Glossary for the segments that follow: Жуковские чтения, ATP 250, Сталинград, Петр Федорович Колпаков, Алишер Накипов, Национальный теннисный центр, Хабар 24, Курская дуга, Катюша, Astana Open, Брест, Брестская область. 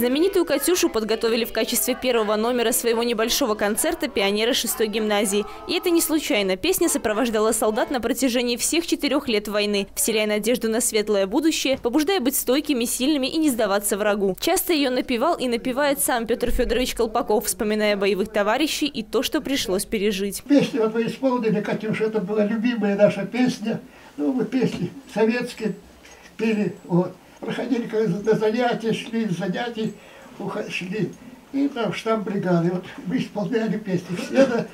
Знаменитую «Катюшу» подготовили в качестве первого номера своего небольшого концерта пионеры 6-й гимназии. И это не случайно. Песня сопровождала солдат на протяжении всех 4 лет войны, вселяя надежду на светлое будущее, побуждая быть стойкими, сильными и не сдаваться врагу. Часто ее напевал и напевает сам Петр Федорович Колпаков, вспоминая боевых товарищей и то, что пришлось пережить. Песню мы исполнили «Катюшу». Это была любимая наша песня. Ну, мы песни советские пели, вот. Проходили на занятия, шли с занятий, шли. И там штаб-бригады. Вот мы исполняли песни. Это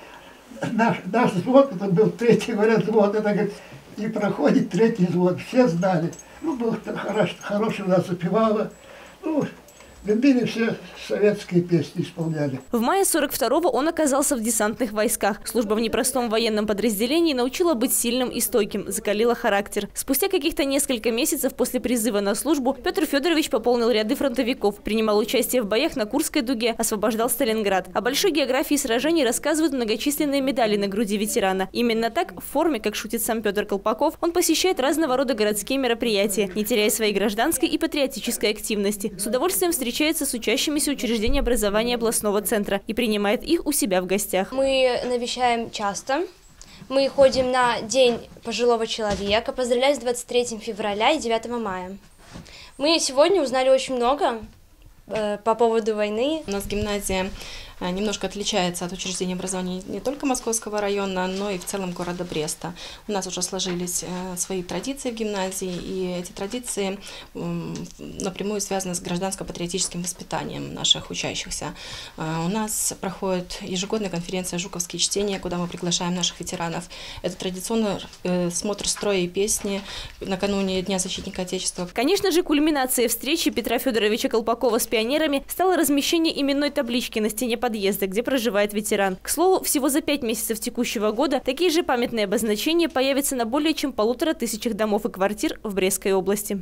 наш взвод, это был третий, говорят, взвод. Это, говорит, и проходит третий взвод. Все знали. Ну, было хорошее, нас запевало. Ну, любили все, советские песни исполняли. В мае 42-го он оказался в десантных войсках. Служба в непростом военном подразделении научила быть сильным и стойким, закалила характер. Спустя каких-то несколько месяцев после призыва на службу Петр Федорович пополнил ряды фронтовиков, принимал участие в боях на Курской дуге, освобождал Сталинград. О большой географии сражений рассказывают многочисленные медали на груди ветерана. Именно так, в форме, как шутит сам Петр Колпаков, он посещает разного рода городские мероприятия, не теряя своей гражданской и патриотической активности. С удовольствием встречается с учащимися учреждений образования областного центра и принимает их у себя в гостях. Мы навещаем часто. Мы ходим на День пожилого человека, поздравляем с 23 февраля и 9 мая. Мы сегодня узнали очень много по поводу войны. У нас гимназия немножко отличается от учреждений образования не только Московского района, но и в целом города Бреста. У нас уже сложились свои традиции в гимназии, и эти традиции напрямую связаны с гражданско-патриотическим воспитанием наших учащихся. У нас проходит ежегодная конференция «Жуковские чтения», куда мы приглашаем наших ветеранов. Это традиционный смотр строя и песни накануне Дня защитника Отечества. Конечно же, кульминацией встречи Петра Федоровича Колпакова с пионерами стало размещение именной таблички на стене подъезда, где проживает ветеран. К слову, всего за 5 месяцев текущего года такие же памятные обозначения появятся на более чем 1500 домов и квартир в Брестской области.